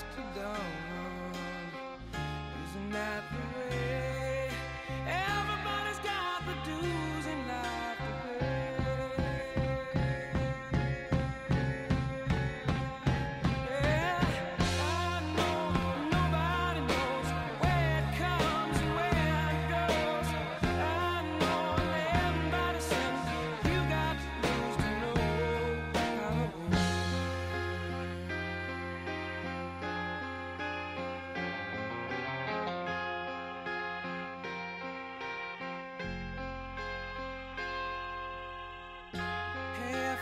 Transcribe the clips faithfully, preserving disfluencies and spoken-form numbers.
just alone. Isn't that the way? Everybody's got the dues in life to pay. Yeah, I know nobody knows where it comes and where it goes. I know everybody says you got the dues to know how.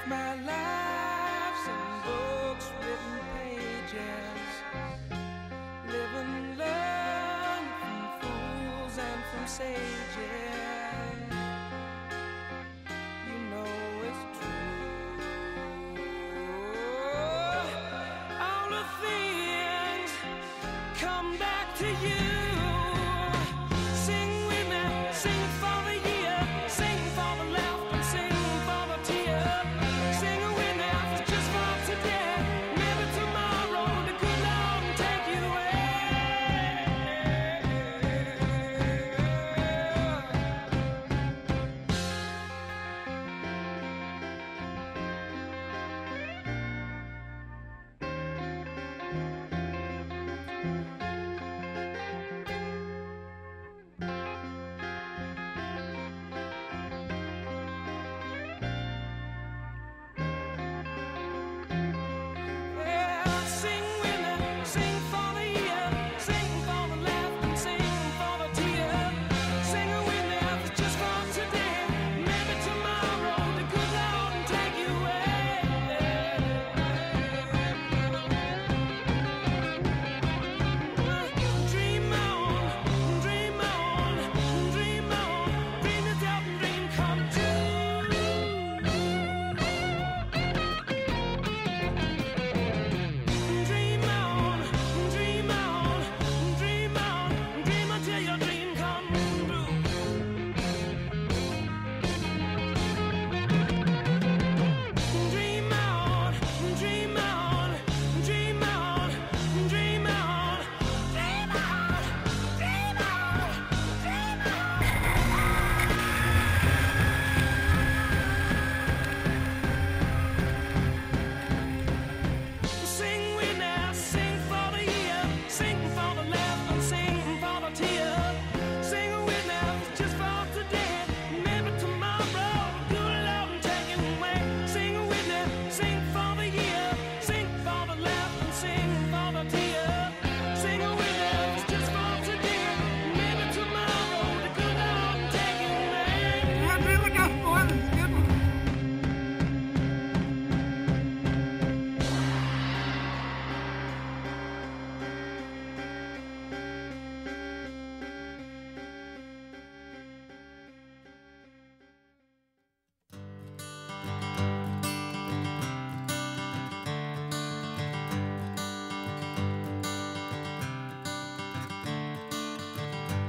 My life's in books, written pages, live and learn from fools and from sages. You know it's true. All the things come back to you. Sing with me, sing for the year, sing for the laughter, and sing for the tear.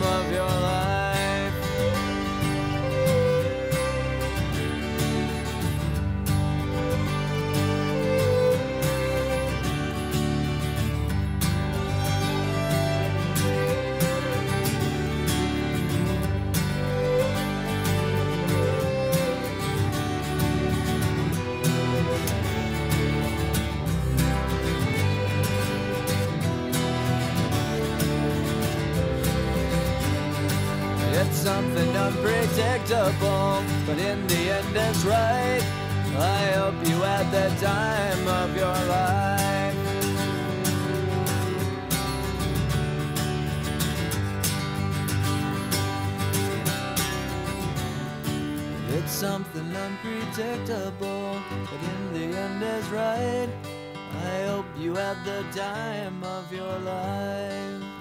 of your life. unpredictable, but in the end it's right. I hope you had the time of your life. It's something unpredictable, but in the end it's right. I hope you had the time of your life.